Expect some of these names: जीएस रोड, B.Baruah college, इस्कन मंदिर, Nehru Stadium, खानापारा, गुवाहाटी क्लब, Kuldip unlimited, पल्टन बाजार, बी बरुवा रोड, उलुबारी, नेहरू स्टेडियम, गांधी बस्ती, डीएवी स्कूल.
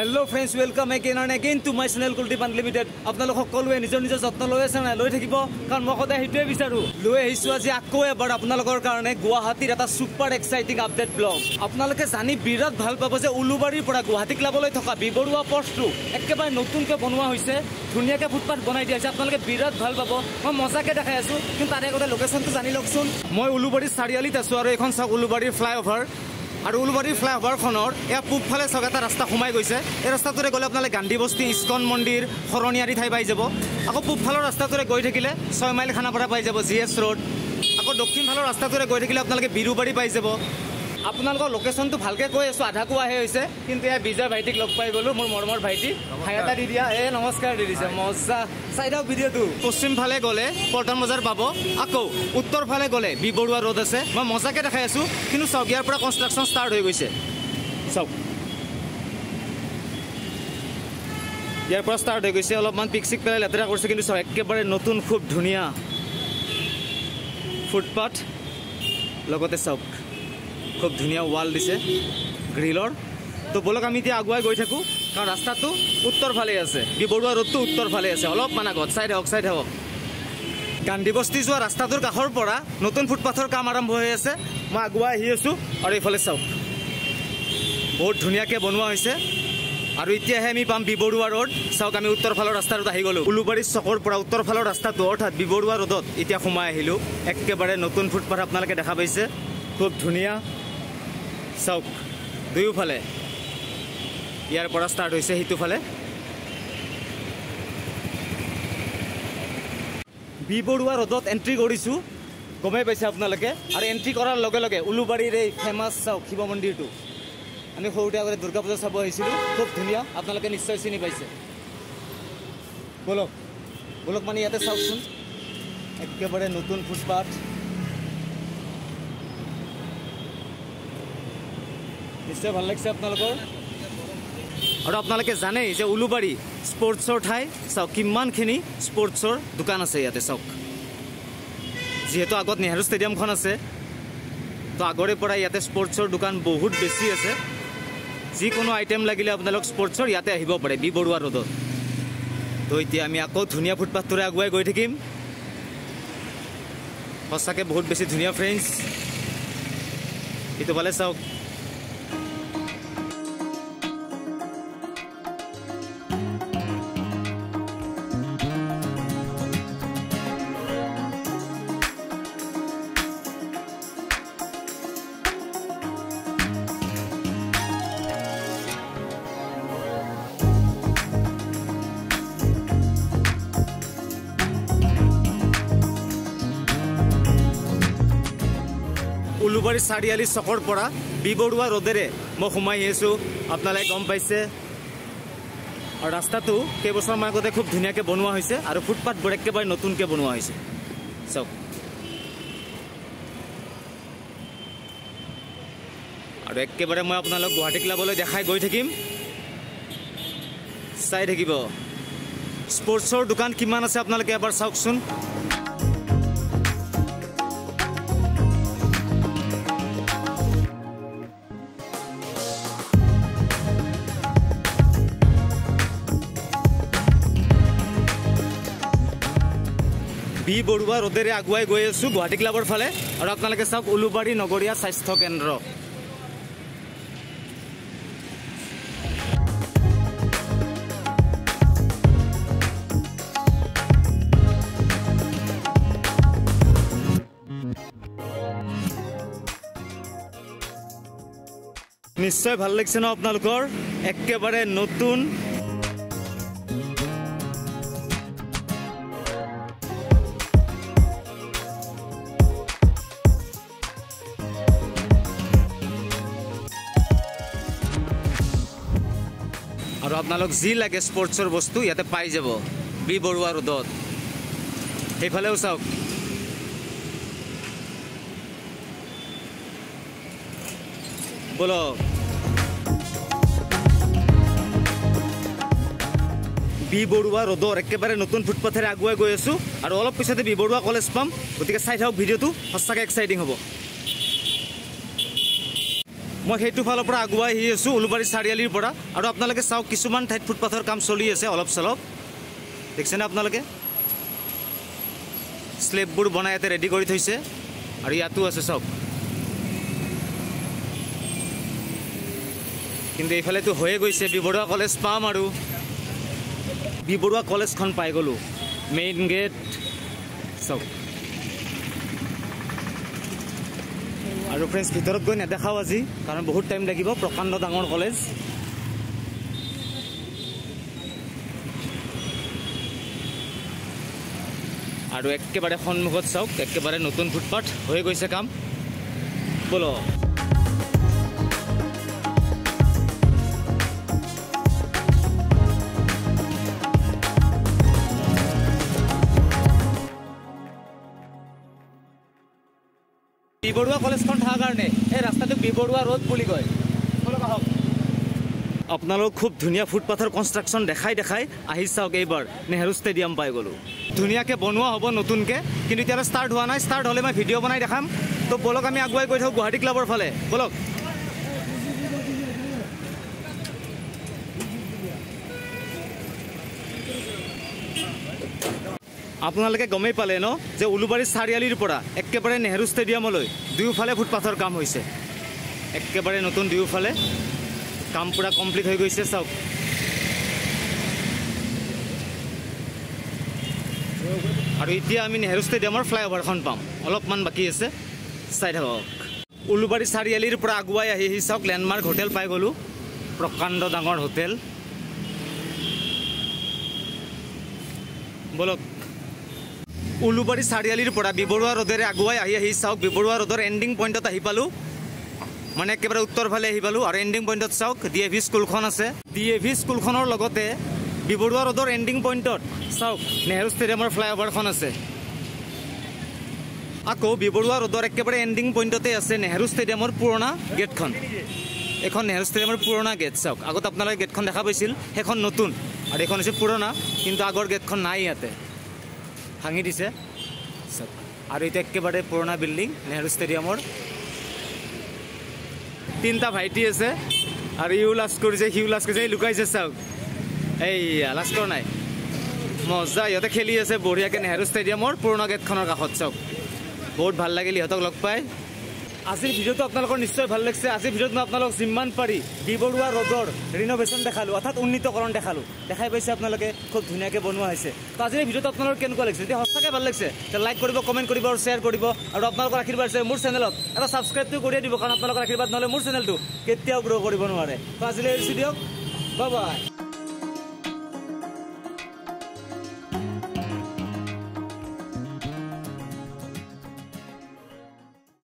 Hello friends welcome again and again to my channel Kuldeep unlimited अपना सकोवे निजर निजर जत्न लैसे ना लै थकिब कारण मैं सदा हेटे विचार लै आज आको एबार अपने गुवाहाटीर एटा सुपर एक्साइटिंग आपडेट ब्लग आपलोक जानी बिराट भल पाब जे उलुबारीर परा गुवाहाटी क्लाबलै थका बी बरुवा पथटो एकेबारे नतुनके बनवा होइसे धुनियाके फुटपाथ बनाई दिया आपलोके बिराट भल पाब मैं मजाके देखाई आसो किन्तु तारे आगते लोकेशनटो जानि लकसुन मैं उलुबारी चारियालित आसो आरो एखन सा उलुबारी फ्लाईओवर और उलुबारी फ्लाईओभारखनर एया पूबफाले चक एटा रास्ता सोमाय गई ए रास्तातोरे गले आपनाले गांधी बस्ती इस्कन मंदिर हरणियारी ठाई पाई जाब आको पूबफालर रास्तातोरे गई थकिले 6 माइल खानापारा पाई जाब जीएस रोड आको दक्षिण फालर रास्तातोरे गई थकिले आपनाले बिरुबारी पाई जाब आपनों लोकेशन तो भालके कह आसो आधा कुआहे किन्तु ए विजय भाईटिक लग पाई गलो मोर मरमर भाईटी हायता दी दिया ए नमस्कार दी दिसे मजा साइड आउट वीडियो तो पश्चिम फाले गले पल्टन बजार पाबो आको उत्तर फाले गले बी बरुवा रोड आसे मैं मजाके देखाई आसो किन्तु सगियार पुरा कंस्ट्रक्शन स्टार्ट हो गई सब यार पुरा स्टार्ट हो गई अलमान पिक्सिक पे लेतरा करछे किन्तु सब एकेबारे नतुन खूब धुनिया फुटपाथ लगते सब खूब धुनिया वाल दिसे ग्रिलर तो बोलक आम इतना आगुआ गई थको कारण रास्ता तो उत्तर फाले बी बरुवा रोड तो उत्तर फाले अलग मान आगत साइड हक गांधी बस्ती जो रास्ताटर का नतुन फुटपाथर काम आरम्भ हो मैं आगुआ आसो और ये चाव बहुत धुनियाके बनवा और इतना आम पाम बी बरुवा रोड चाव आम उत्तर फाल रास्तार गलो उलुबारी चकर उत्तर फाल रास्ता अर्थात बी बरुवा रोडत इतना सोमायलो एकेबारे नतुन फुटपाथ अपने देखा पासे खूब धुनिया चौक दुयोफाले यार स्टार्ट होइसे हितुफाले बी बरुवा रोडत एंट्री करिसु गमे पाइसे आपनालोके और एंट्री करार लगे लगे उलुबारीर ए फेमास चौक शिव मंदिरटो आमि सरुते आगते दुर्गा पूजा चाब आइसिलु खूब धुनिया आपनालोके निश्चय चिनि पाइसे बोलक बोलक माने इयाते चावसुन एकेबारे नतुन फुटपाथ निश्चय भल लगे अपना और अपने जाने उलुबारी स्पोर्ट्सर ठाई चाव कि स्पोर्ट्सर दुकान आसे इते चाव जीतु आगत नेहरू स्टेडियम आसे तो आगरे पर इते स्पोर्ट्सर दुकान बहुत बेसि आसे जिको आइटेम लगिले अपना लोग स्पोर्ट्सर इते आहिब पारे बी बरुवा रोडत तो इतना आम आक धुनिया फुटपाथरे आगुआ गई थकिम सचाके बहुत बेसि धुनिया फ्रेंड्स इतो पाले चाव उलुबारी चारियाली चकर परा बी बरुवा रोडेरे मैं सोमाई आसो अपने गम पाइसे और रास्ता तो कई बस मान आगते खूब धुनियाके बनवा और फुटपाथ बड़े एकेबारे नतुनके बनवा चाव और एकेबारे मैं अपना गुवाहाटी क्लाबले देखाई गई थकिम चाई थकिब स्पोर्ट्सर दुकान किमान आसे आपनालोके एबार चावकसुन बी बरुवा रोडेरे आगुआई गई आसो गुवाहाटी क्लाबर फाले और आपनालोके चावक उलुबारी नगरिया स्वास्थ्य केन्द्र निश्चय भल लगिसे न आपनालोकर एकेबारे नतुन और आपनालोक जी लगे स्पोर्ट्सर बस्तु इते पाई जाब बी बरुवा रोडत हेफाले चावक बोल बी बरुवा रोडर एकेबारे नतुन फुटपाथेरे आगुआ गई आसो और अलग पिछते बी बरुवा कलेज पाम गति के चाई थक भिडिओ सचाके एक्साइटिंग हम मैं हेतु फाल पर आगुवाई ही आसो उलुबारी चारियालिर परा और आपनालोके साओ किसुमान ठाइट फुटपाथर काम चलि आछे अलप सलप देखछे ना आपनालोके स्लेबबुर बनाय एते रेडी करि थैसे और यातु आछे सब किन्तु एफाले तो होए गइसे बी बरुवा कॉलेज पाम आरो बी बरुवा कॉलेज खन पाइ गलो मेन गेट सब और फ्रेंड्स भर गई नेदेखाओ आज कारण बहुत टाइम लगे प्रकांड डांगर कॉलेज और एकेबारे सन्मुखत चाओक एकेबारे नतुन फुटपाथ हो गई काम बोलो बी बरुवा कॉलेज था कारण रास्ता तो बी बरुवा रोड बुली कय अपना लोग खूब धुनिया फुटपाथर कन्स्ट्रक्शन देखाई देखाई आहि चाओक एबार नेहरू स्टेडियम पाई गलो धुनियाके बनवा हबो नतुनके किन्तु इतिया स्टार्ट हुआ ना स्टार्ट हले मैं भिडिओ बनाई देखाम तो बोलक आमी आगुवाई गई थाओ गुवाहाटी क्लाबर फाले बोलक आपनालोके गमेई पाले न जे उलुबारी चारियालिर परा एकेबारे नेहरू स्टेडियमलै दुयोफाले फुटपाथर काम होइसे एकेबारे नतुन दुयोफाले काम पूरा कमप्लीट हो गई चाओक और इतिया आमी नेहरू स्टेडियमर फ्लाइओभारखन पाम अलपमान बाकी आछे चाइ थाকক उलुबारी चारियालिर परा आगुवाई आहि चाओक लैंडमार्क होटेल पाइ गलो प्रकांड डांगर होटेल बोलक उलुबारी चारियालिर परा बी बरुवा रोडेरे आगुवाई आहि चाओक बी बरुवा रोडर एंडिंग पॉइंटत आहि पालो माने एकेबारे उत्तर फाले आहि पालो और एंडिंग पॉइंटत चाओक डीएवी स्कूलखन आछे डीएवी स्कूलखनर लगते बी बरुवा रोडर एंडिंग पॉइंटत चाओक नेहरू स्टेडियमर फ्लाइओभारखन आछे आको बी बरुवा रोडर एकेबारे एंडिंग पॉइंटते आछे नेहरू स्टेडियमर पुराना गेटखन एखन नेहरू स्टेडियमर पुराना गेट चाओक आगत आपनाले गेटखन देखा पाइसिल हेखन नतुन और एखन आछे पुराना किन्तु आगर गेटखन नाइ याते भांगी दिसे सब और इतना एकेबारे पुराना बिल्डिंग नेहरू स्टेडियमर तीन भाईटी आसे और इो लाज कर लुकाई सब लाज कर ना मजा इहते खेली आसे बड़ियाके नेहरू स्टेडियमर पुराना गेटखनर काखत सब बहुत भल लगे इहतक लग पाई आज भिडिओ तो आपलोक निश्चय भल लगे आज भिडिओ मैं आपलोक जिम्मान पारि बी बरुवा रोडर रिनोवेशन देखालो अर्थात उन्नतकरण देखालो देखा पासी आपलोके खूब धुनियाके बनवा है तो आज भिडिओ आपलोक केनेकुवा लगे जो सच्चाके भल लगे तो लाइक करिबो कमेंट करिबो और शेयर करिबो और आपलोक आशीर्वाद से मोर चैनलक एटा सब्सक्राइब तो करिए दिबो कारण आपलोक आशीर्वाद नहले मोर चैनलटो केতিয়াও ग्रो करिबो नोवारे तो आज भिडिओ बाय बाय।